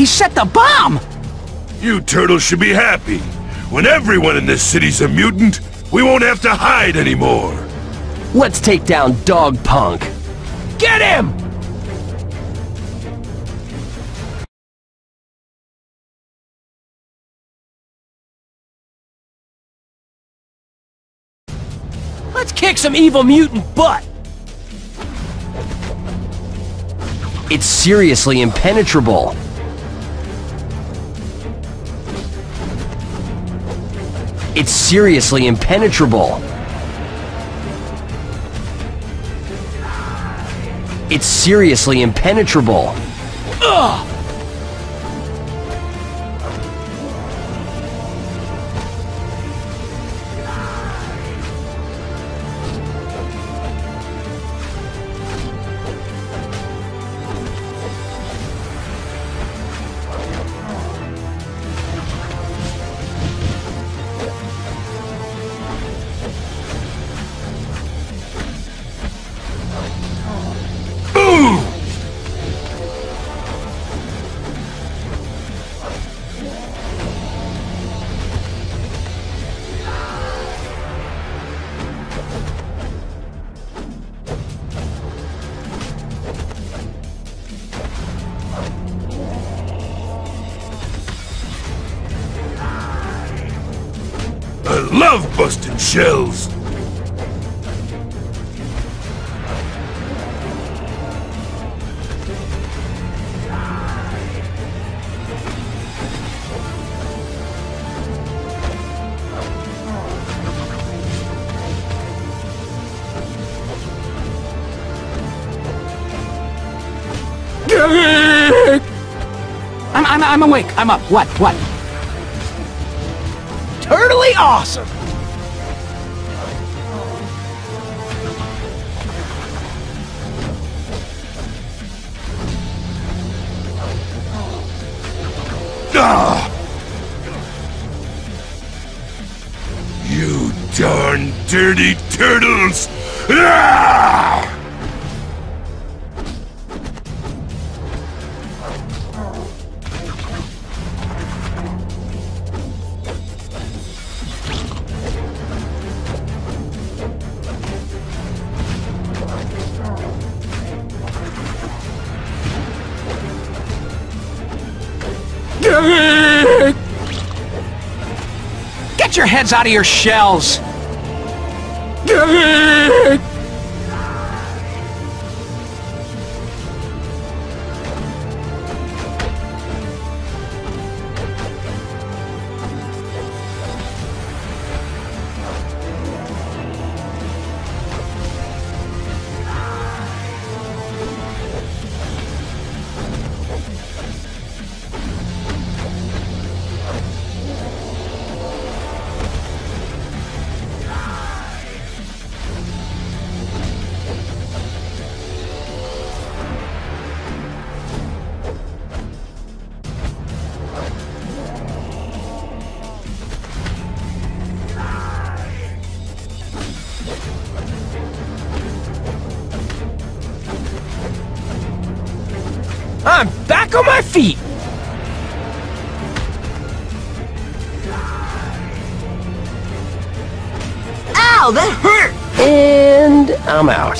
He set the bomb! You turtles should be happy. When everyone in this city's a mutant, we won't have to hide anymore. Let's take down Dogpound. Get him! Let's kick some evil mutant butt! It's seriously impenetrable. It's seriously impenetrable. It's seriously impenetrable. Ugh! Love busting shells! I'm awake, I'm up. What? Totally awesome! You darn dirty turtles! Ah! Get your heads out of your shells! I'm back on my feet! Ow, that hurt! And I'm out.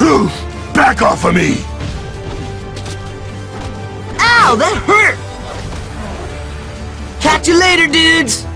Who? Back off of me! Ow, that hurt! Catch you later, dudes!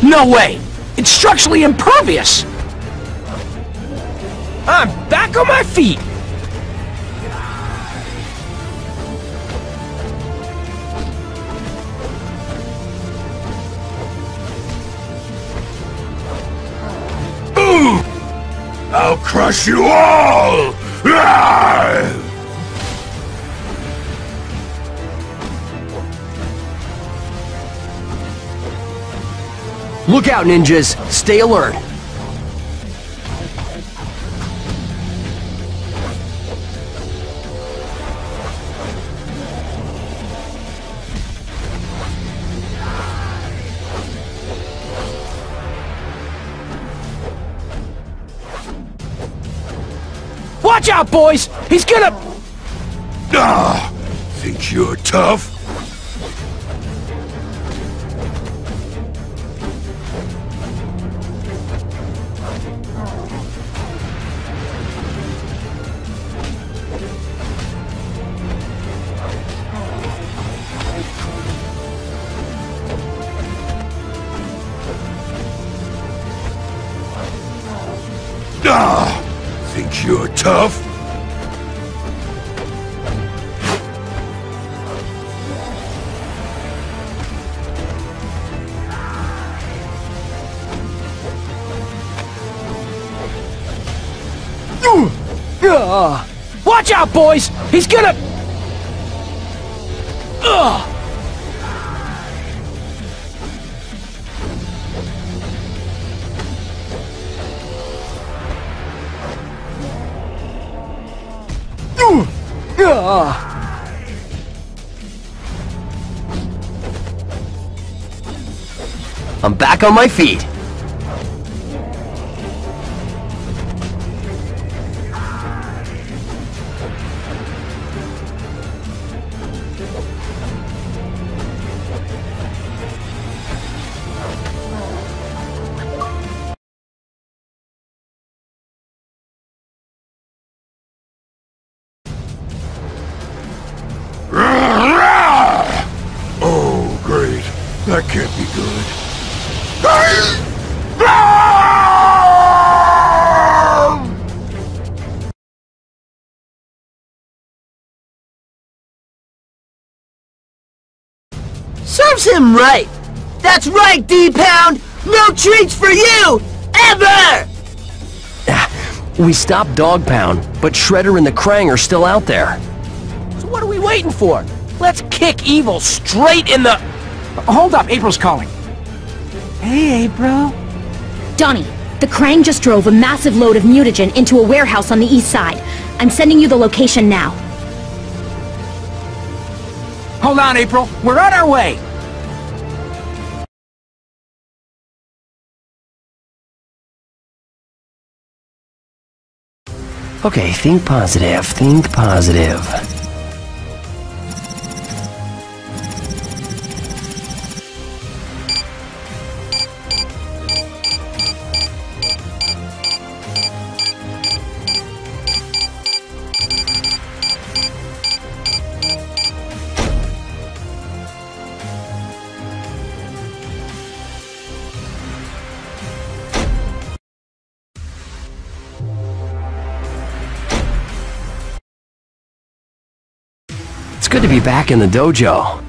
No way! It's structurally impervious! I'm back on my feet! I'll crush you all! Look out, ninjas! Stay alert! Watch out, boys! He's gonna... Ah, think you're tough? Tough? Watch out, boys! He's gonna... I'm back on my feet. Serves him right! That's right, D-Pound! No treats for you! Ever! We stopped Dogpound, but Shredder and the Krang are still out there. So what are we waiting for? Let's kick evil straight in the... Hold up, April's calling. Hey, April. Donnie, the Krang just drove a massive load of mutagen into a warehouse on the east side. I'm sending you the location now. Hold on, April. We're on our way! Okay, think positive, think positive. It's good to be back in the dojo.